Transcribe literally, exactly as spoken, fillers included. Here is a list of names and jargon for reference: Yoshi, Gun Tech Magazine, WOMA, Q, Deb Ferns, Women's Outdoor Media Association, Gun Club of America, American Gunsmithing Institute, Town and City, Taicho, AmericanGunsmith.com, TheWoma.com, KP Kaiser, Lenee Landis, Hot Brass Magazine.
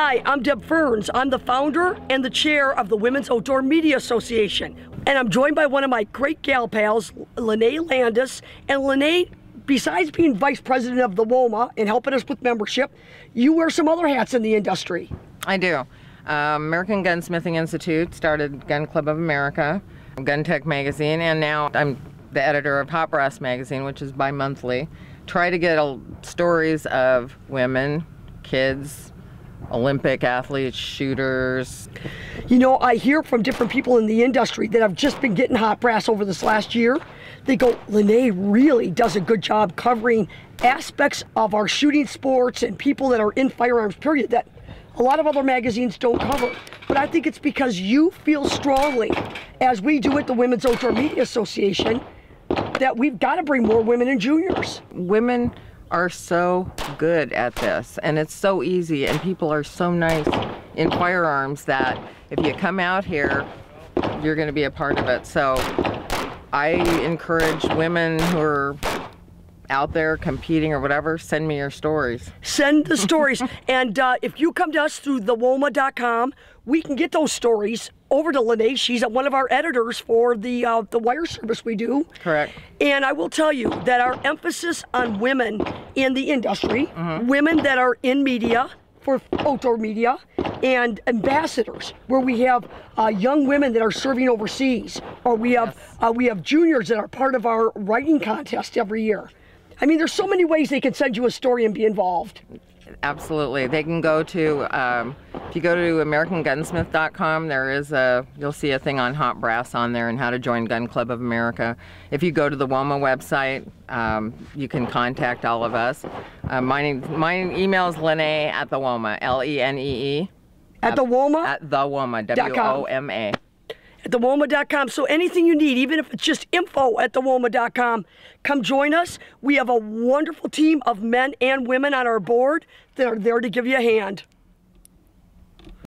Hi, I'm Deb Ferns. I'm the founder and the chair of the Women's Outdoor Media Association. And I'm joined by one of my great gal pals, Lenee Landis. And Lenee, besides being vice president of the WOMA and helping us with membership, you wear some other hats in the industry. I do. Uh, American Gunsmithing Institute, started Gun Club of America, Gun Tech Magazine, and now I'm the editor of Hot Brass Magazine, which is bi-monthly. Try to get a, stories of women, kids, Olympic athletes, shooters. You know, I hear from different people in the industry that have just been getting Hot Brass over this last year. They go, Lenee really does a good job covering aspects of our shooting sports and people that are in firearms, period, that a lot of other magazines don't cover. But I think it's because you feel strongly, as we do at the Women's Outdoor Media Association, that we've got to bring more women and juniors. Women are so good at this, and it's so easy, and people are so nice in firearms that if you come out here, you're going to be a part of it. So I encourage women who are out there competing or whatever, send me your stories. Send the stories. And uh, if you come to us through the woma dot com, we can get those stories over to Lenee. She's one of our editors for the uh, the wire service we do. Correct. And I will tell you that our emphasis on women in the industry, mm-hmm. women that are in media, for outdoor media, and ambassadors, where we have uh, young women that are serving overseas, or we have, yes. uh, we have juniors that are part of our writing contest every year. I mean, there's so many ways they can send you a story and be involved. Absolutely. They can go to, um, if you go to American Gunsmith dot com, there is a, you'll see a thing on Hot Brass on there and how to join Gun Club of America. If you go to the WOMA website, um, you can contact all of us. Uh, my, my email is Lenee at the WOMA, L E N E E. At the WOMA? At the WOMA, W O M A. At the woma dot com. So anything you need, even if it's just info at the woma dot com, come join us. We have a wonderful team of men and women on our board that are there to give you a hand.